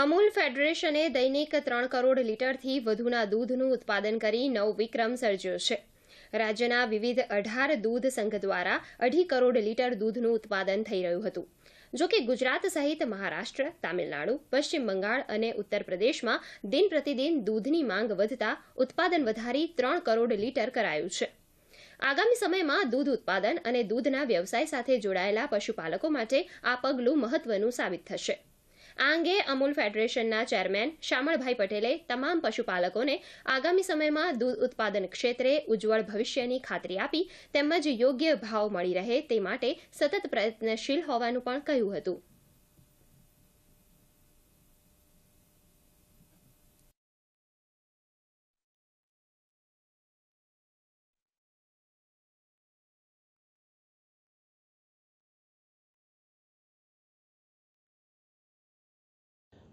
અમૂલ ફેડરેશને દૈનિક 3 કરોડ લીટરથી વધુના દૂધનું ઉત્પાદન કરી નવો વિક્રમ સર્જ્યો છે। રાજ્યના વિવિધ 18 દૂધ સંઘ દ્વારા 2.5 કરોડ લીટર દૂધનું ઉત્પાદન થઈ રહ્યું હતું। જો કે ગુજરાત સહિત મહારાષ્ટ્ર, તમિલનાડુ, પશ્ચિમ બંગાળ અને ઉત્તર પ્રદેશમાં દિન પ્રતિદિન દૂધની માંગ વધતા ઉત્પાદન વધારી 3 કરોડ લીટર કરાયું છે। आगामी समय में दूध उत्पादन और दूधना व्यवसाय साथे जोड़ायेला पशुपालकों माटे आ पगलू महत्वनुं साबित थशे। आ अंगे अमूल फेडरेशनना चेरमेन श्याम भाई पटेले तमाम पशुपालकोने आगामी समय में दूध उत्पादन क्षेत्रे उज्जवल भविष्यनी खातरी आपी तेमज योग्य भाव मळी रहे ते माटे सतत प्रयत्नशील होवानुं पण कह्युं हतुं।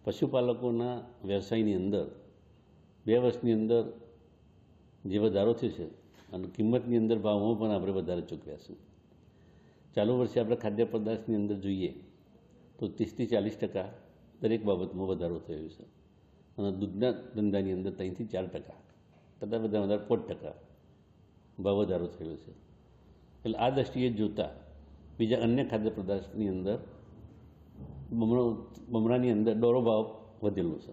પશુપાલકોના વ્યવસાયની અંદર 2 વર્ષની અંદર જે વધારો થયો છે અને કિંમતની અંદર ભાવમાં પણ આપણે વધારે ચૂક્યા છે। ચાલુ વર્ષે આપણે ખાદ્ય પદાર્થની અંદર જોઈએ તો 30 થી 40% દરેક બાબતમાં વધારો થયો છે અને દૂધના ધંધાની અંદર 3 થી 4% કદાચ વધારે 5% ભાવ વધારો થયો છે। એટલે આ દ્રષ્ટિએ જોતાં બીજા અન્ય ખાદ્ય પદાર્થની અંદર बमरानी अंदर डोरो भाव वधेलो छे।